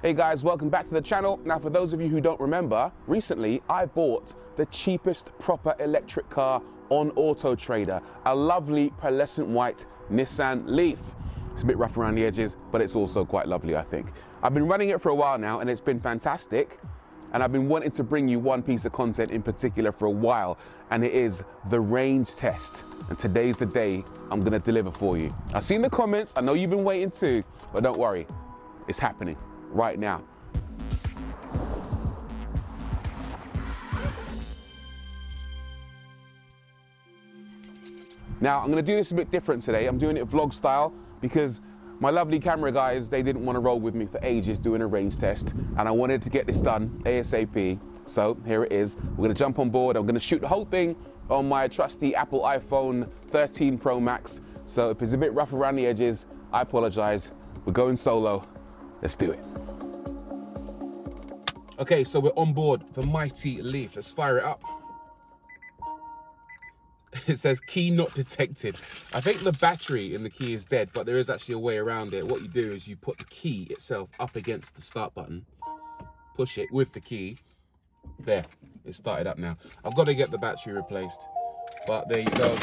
Hey guys, welcome back to the channel. Now for those of you who don't remember, recently I bought the cheapest proper electric car on Auto Trader, a lovely pearlescent white Nissan Leaf. It's a bit rough around the edges, but it's also quite lovely, I think. I've been running it for a while now and it's been fantastic. And I've been wanting to bring you one piece of content in particular for a while, and it is the range test. And today's the day I'm gonna deliver for you. I've seen the comments, I know you've been waiting too, but don't worry, it's happening right now. Now, I'm gonna do this a bit different today. I'm doing it vlog style because my lovely camera guys, they didn't wanna roll with me for ages doing a range test, and I wanted to get this done ASAP. So here it is, we're gonna jump on board. I'm gonna shoot the whole thing on my trusty Apple iPhone 13 Pro Max. So if it's a bit rough around the edges, I apologize. We're going solo. Let's do it. Okay, so we're on board the mighty Leaf. Let's fire it up. It says key not detected. I think the battery in the key is dead, but there is actually a way around it. What you do is you put the key itself up against the start button, push it with the key. There, it started up now. I've got to get the battery replaced, but there you go.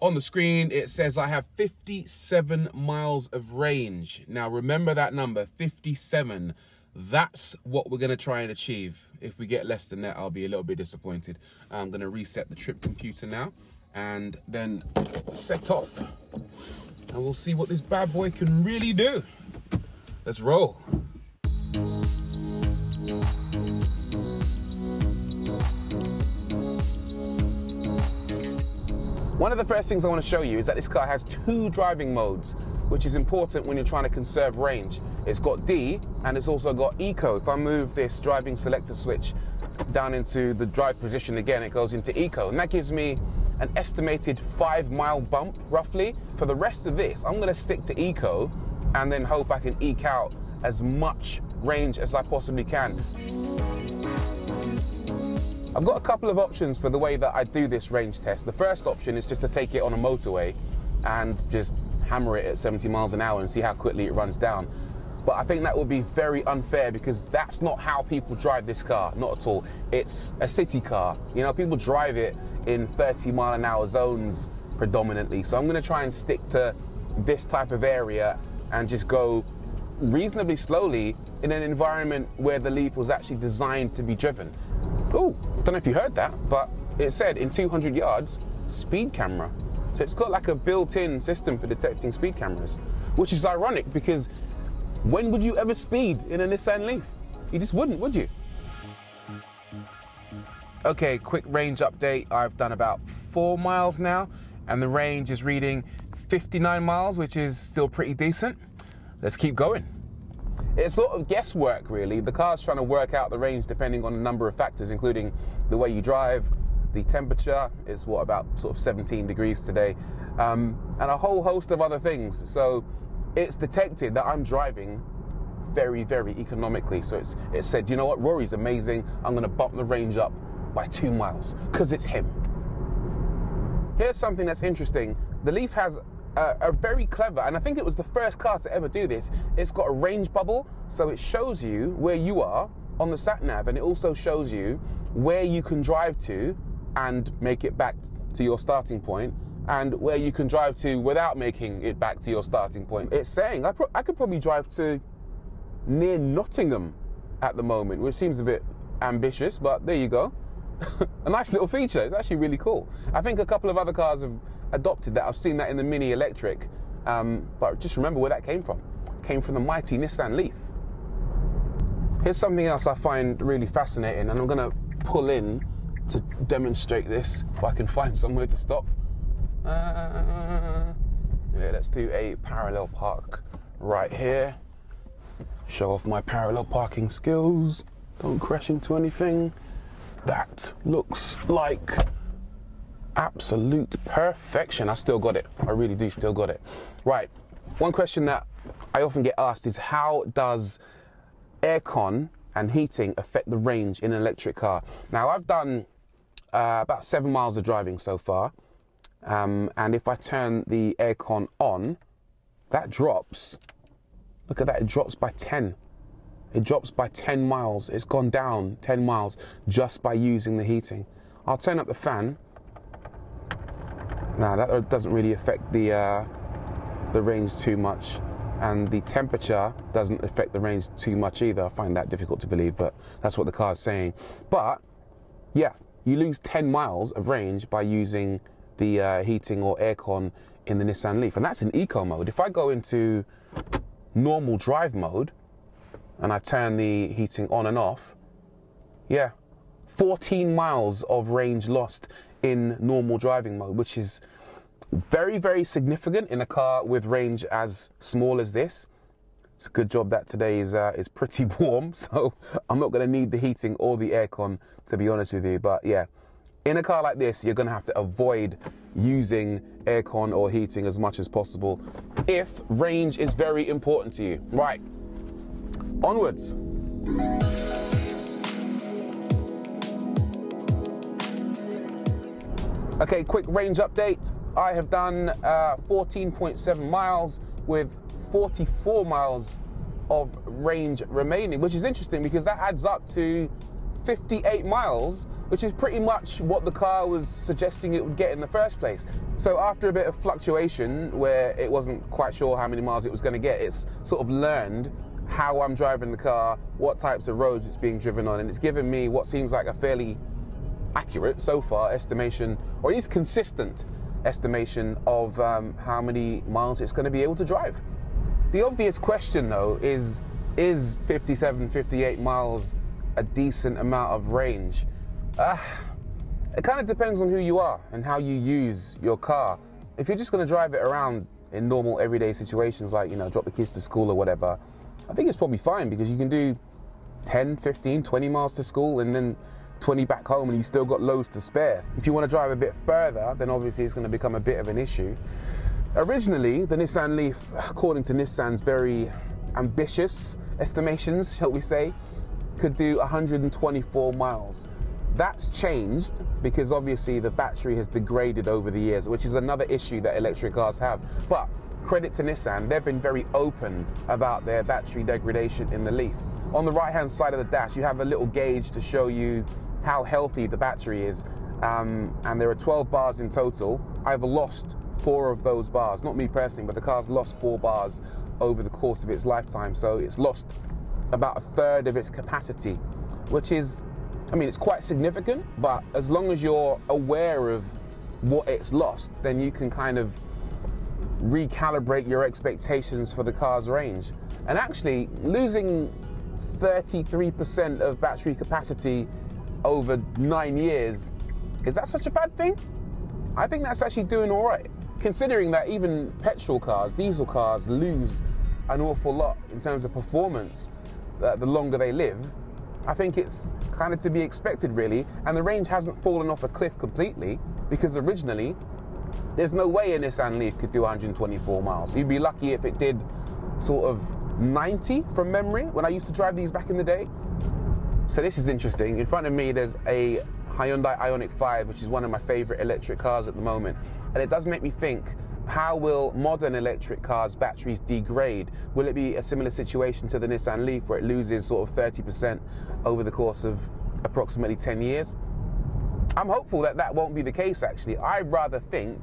On the screen, it says I have 57 miles of range. Now, remember that number, 57. That's what we're gonna try and achieve. If we get less than that, I'll be a little bit disappointed. I'm gonna reset the trip computer now and then set off. And we'll see what this bad boy can really do. Let's roll. One of the first things I want to show you is that this car has two driving modes, which is important when you're trying to conserve range. It's got D and it's also got Eco. If I move this driving selector switch down into the drive position again, it goes into Eco, and that gives me an estimated 5 mile bump roughly. For the rest of this, I'm going to stick to Eco and then hope I can eke out as much range as I possibly can. I've got a couple of options for the way that I do this range test. The first option is just to take it on a motorway and just hammer it at 70 miles an hour and see how quickly it runs down. But I think that would be very unfair because that's not how people drive this car, not at all. It's a city car. You know, people drive it in 30 mile an hour zones predominantly. So I'm gonna try and stick to this type of area and just go reasonably slowly in an environment where the Leaf was actually designed to be driven. Ooh, I don't know if you heard that, but it said in 200 yards, speed camera. So it's got like a built-in system for detecting speed cameras, which is ironic because when would you ever speed in a Nissan Leaf? You just wouldn't, would you? Okay, quick range update. I've done about 4 miles now, and the range is reading 59 miles, which is still pretty decent. Let's keep going. It's sort of guesswork, really. The car's trying to work out the range depending on a number of factors, including the way you drive, the temperature is what, about sort of 17 degrees today, and a whole host of other things. So it's detected that I'm driving very, very economically. So it said, you know what, Rory's amazing. I'm gonna bump the range up by 2 miles, because it's him. Here's something that's interesting. The Leaf has a very clever, and I think it was the first car to ever do this, it's got a range bubble, so it shows you where you are on the sat-nav, and it also shows you where you can drive to and make it back to your starting point, and where you can drive to without making it back to your starting point. It's saying I could probably drive to near Nottingham at the moment, which seems a bit ambitious, but there you go. A nice little feature. It's actually really cool. I think a couple of other cars have adopted that. I've seen that in the Mini Electric, but just remember where that came from. It came from the mighty Nissan Leaf. Here's something else I find really fascinating, and I'm gonna pull in to demonstrate this if I can find somewhere to stop. Yeah, let's do a parallel park right here. Show off my parallel parking skills. Don't crash into anything. That looks like absolute perfection. I still got it. I really do still got it. Right, one question that I often get asked is how does aircon and heating affect the range in an electric car? Now, I've done about 7 miles of driving so far, and if I turn the aircon on, that drops. Look at that, it drops by 10. it drops by 10 miles. It's gone down 10 miles just by using the heating. I'll turn up the fan. Now that doesn't really affect the range too much, and the temperature doesn't affect the range too much either. I find that difficult to believe, but that's what the car is saying. But yeah, you lose 10 miles of range by using the heating or aircon in the Nissan Leaf, and that's in eco mode. If I go into normal drive mode and I turn the heating on and off, yeah, 14 miles of range lost in normal driving mode, which is very, very significant in a car with range as small as this. It's a good job that today is pretty warm, so I'm not going to need the heating or the aircon, to be honest with you. But yeah, in a car like this, you're going to have to avoid using aircon or heating as much as possible if range is very important to you. Right, onwards. Okay, quick range update. I have done 14.7 miles with 44 miles of range remaining, which is interesting because that adds up to 58 miles, which is pretty much what the car was suggesting it would get in the first place. So after a bit of fluctuation where it wasn't quite sure how many miles it was going to get, it's sort of learned how I'm driving the car, what types of roads it's being driven on, and it's given me what seems like a fairly accurate, so far, estimation, or at least consistent estimation of how many miles it's going to be able to drive. The obvious question though is 57, 58 miles a decent amount of range? It kind of depends on who you are and how you use your car. If you're just going to drive it around in normal everyday situations, like, you know, drop the kids to school or whatever, I think it's probably fine because you can do 10, 15, 20 miles to school and then 20 back home, and you still got loads to spare. If you want to drive a bit further, then obviously it's going to become a bit of an issue. Originally, the Nissan Leaf, according to Nissan's very ambitious estimations, shall we say, could do 124 miles. That's changed because obviously the battery has degraded over the years, which is another issue that electric cars have. But credit to Nissan, they've been very open about their battery degradation in the Leaf. On the right-hand side of the dash, you have a little gauge to show you how healthy the battery is, and there are 12 bars in total. I've lost 4 of those bars, not me personally, but the car's lost 4 bars over the course of its lifetime, so it's lost about 1/3 of its capacity, which is, I mean, it's quite significant, but as long as you're aware of what it's lost, then you can kind of recalibrate your expectations for the car's range. And actually, losing 33% of battery capacity over 9 years, is that such a bad thing? I think that's actually doing all right, considering that even petrol cars, diesel cars, lose an awful lot in terms of performance the longer they live. I think it's kind of to be expected, really, and the range hasn't fallen off a cliff completely, because originally there's no way a Nissan Leaf could do 124 miles. You'd be lucky if it did sort of 90 from memory when I used to drive these back in the day. So this is interesting. In front of me there's a Hyundai Ioniq 5, which is one of my favorite electric cars at the moment, and it does make me think, how will modern electric cars' batteries degrade? Will it be a similar situation to the Nissan Leaf where it loses sort of 30% over the course of approximately 10 years? I'm hopeful that that won't be the case actually. I rather think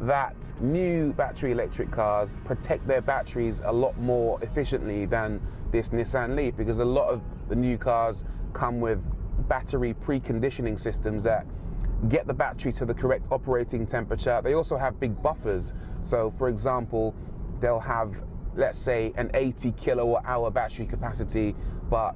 that new battery electric cars protect their batteries a lot more efficiently than this Nissan Leaf, because a lot of the new cars come with battery preconditioning systems that get the battery to the correct operating temperature. They also have big buffers, so for example they'll have, let's say, an 80 kilowatt hour battery capacity, but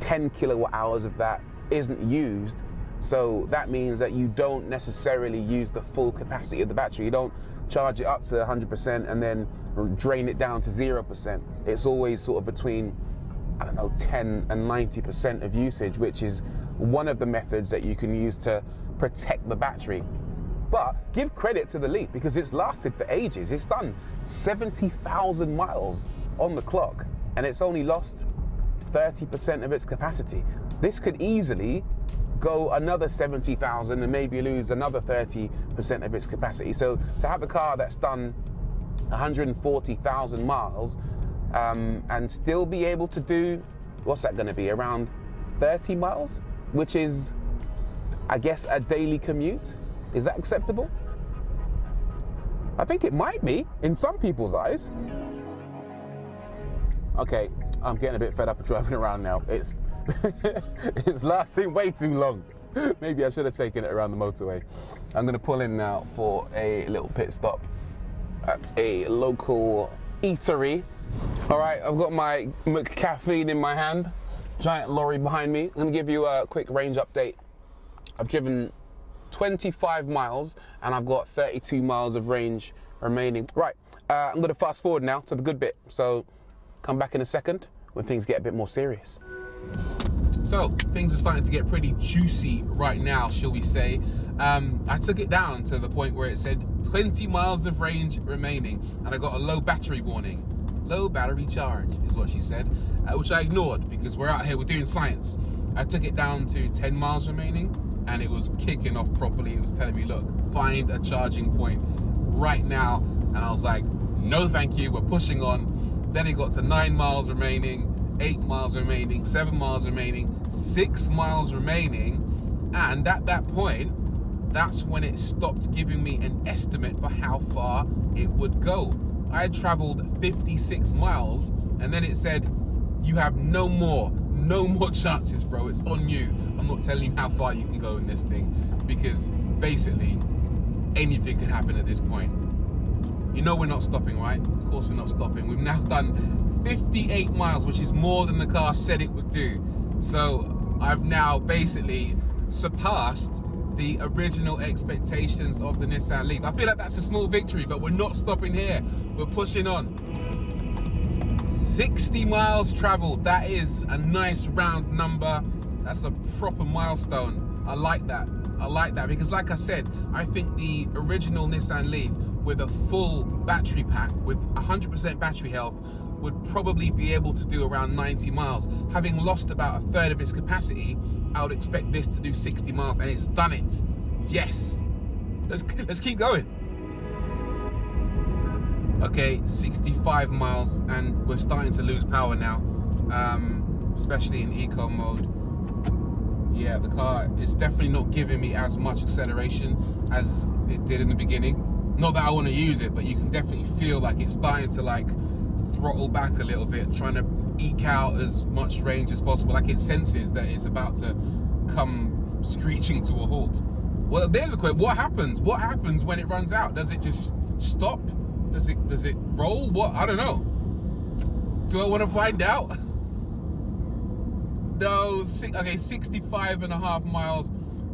10 kilowatt hours of that isn't used. So that means that you don't necessarily use the full capacity of the battery. You don't charge it up to 100% and then drain it down to 0%. It's always sort of between, I don't know, 10 and 90% of usage, which is one of the methods that you can use to protect the battery. But give credit to the Leaf because it's lasted for ages. It's done 70,000 miles on the clock and it's only lost 30% of its capacity. This could easily go another 70,000 and maybe lose another 30% of its capacity. So to have a car that's done 140,000 miles and still be able to do what's that going to be, around 30 miles, which is, I guess, a daily commute. Is that acceptable? I think it might be in some people's eyes. Okay, I'm getting a bit fed up of driving around now. It's it's lasting way too long. Maybe I should have taken it around the motorway. I'm going to pull in now for a little pit stop at a local eatery. All right, I've got my McCafe in my hand. Giant lorry behind me. I'm going to give you a quick range update. I've driven 25 miles and I've got 32 miles of range remaining. Right, I'm going to fast forward now to the good bit. So come back in a second when things get a bit more serious. So things are starting to get pretty juicy right now, shall we say. I took it down to the point where it said 20 miles of range remaining and I got a low battery warning. Low battery charge is what she said, which I ignored because we're out here, we're doing science. I took it down to 10 miles remaining and it was kicking off properly. It was telling me, look, find a charging point right now. And I was like, no thank you, we're pushing on. Then it got to 9 miles remaining, 8 miles remaining, 7 miles remaining, 6 miles remaining, and at that point, that's when it stopped giving me an estimate for how far it would go. I had traveled 56 miles, and then it said, you have no more chances, bro, it's on you. I'm not telling you how far you can go in this thing, because basically, anything can happen at this point. You know we're not stopping, right? Of course we're not stopping. We've now done 58 miles, which is more than the car said it would do. So I've now basically surpassed the original expectations of the Nissan Leaf. I feel like that's a small victory, but we're not stopping here. We're pushing on. 60 miles traveled. That is a nice round number. That's a proper milestone. I like that. I like that because, like I said, I think the original Nissan Leaf with a full battery pack, with 100% battery health, would probably be able to do around 90 miles. Having lost about a third of its capacity, I would expect this to do 60 miles, and it's done it. Yes. Let's keep going. Okay, 65 miles, and we're starting to lose power now, especially in eco mode. Yeah, the car is definitely not giving me as much acceleration as it did in the beginning. Not that I want to use it, but you can definitely feel like it's starting to like throttle back a little bit, trying to eke out as much range as possible. Like it senses that it's about to come screeching to a halt. Well, there's a quick, what happens? What happens when it runs out? Does it just stop? Does it roll? What? I don't know. Do I want to find out? No, okay, 65 and a half miles.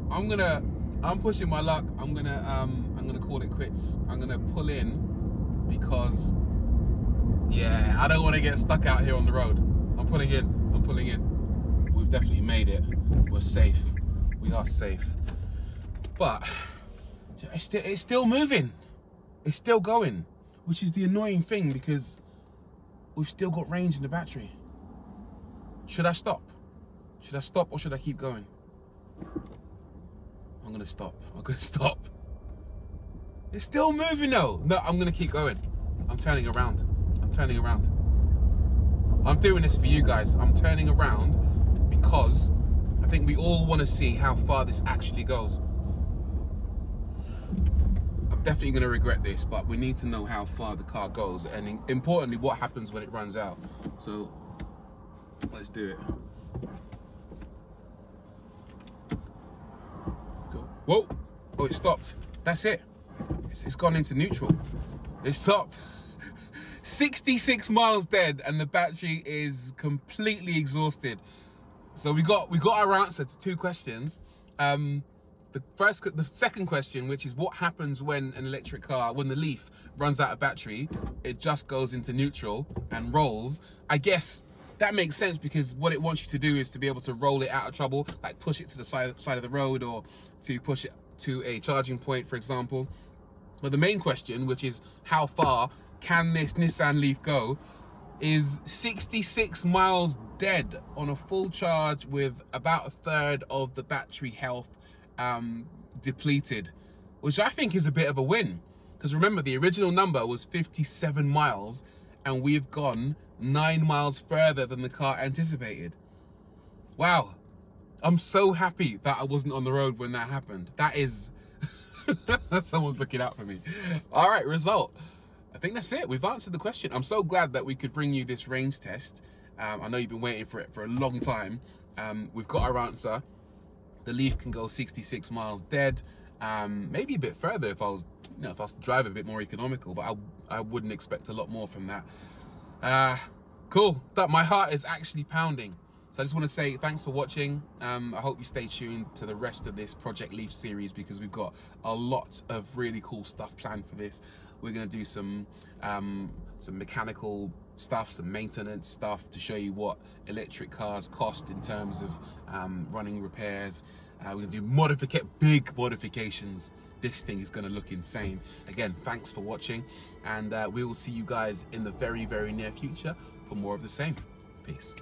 I'm pushing my luck. I'm gonna call it quits. I'm gonna pull in because, yeah, I don't want to get stuck out here on the road. I'm pulling in. I'm pulling in. We've definitely made it. We're safe. We are safe. But it's still moving. It's still going, which is the annoying thing because we've still got range in the battery. Should I stop? Should I stop or should I keep going? I'm gonna stop. I'm gonna stop. It's still moving though. No, I'm gonna keep going. I'm turning around. I'm turning around. I'm doing this for you guys. I'm turning around because I think we all want to see how far this actually goes. I'm definitely gonna regret this, but we need to know how far the car goes and importantly what happens when it runs out. So let's do it. Whoa, oh, it stopped. That's it. It's gone into neutral. It stopped. 66 miles dead and the battery is completely exhausted. So we got our answer to two questions. The second question, which is what happens when an electric car, when the Leaf runs out of battery, it just goes into neutral and rolls. I guess that makes sense because what it wants you to do is to be able to roll it out of trouble, like push it to the side of the road or to push it to a charging point, for example. But the main question, which is how far can this Nissan Leaf go, is 66 miles dead on a full charge with about a third of the battery health depleted, which I think is a bit of a win. Because remember, the original number was 57 miles and we've gone 9 miles further than the car anticipated. Wow, I'm so happy that I wasn't on the road when that happened. That is, someone's looking out for me. All right, result. I think that's it, we've answered the question. I'm so glad that we could bring you this range test. I know you've been waiting for it for a long time. We've got our answer. The Leaf can go 66 miles dead, maybe a bit further if I was, if I was to drive a bit more economical, but I wouldn't expect a lot more from that. Cool, that my heart is actually pounding. So I just want to say thanks for watching. I hope you stay tuned to the rest of this Project Leaf series because we've got a lot of really cool stuff planned for this. We're going to do some mechanical stuff, some maintenance stuff to show you what electric cars cost in terms of running repairs. We're going to do big modifications. This thing is going to look insane. Again, thanks for watching, and we will see you guys in the very, very near future for more of the same. Peace.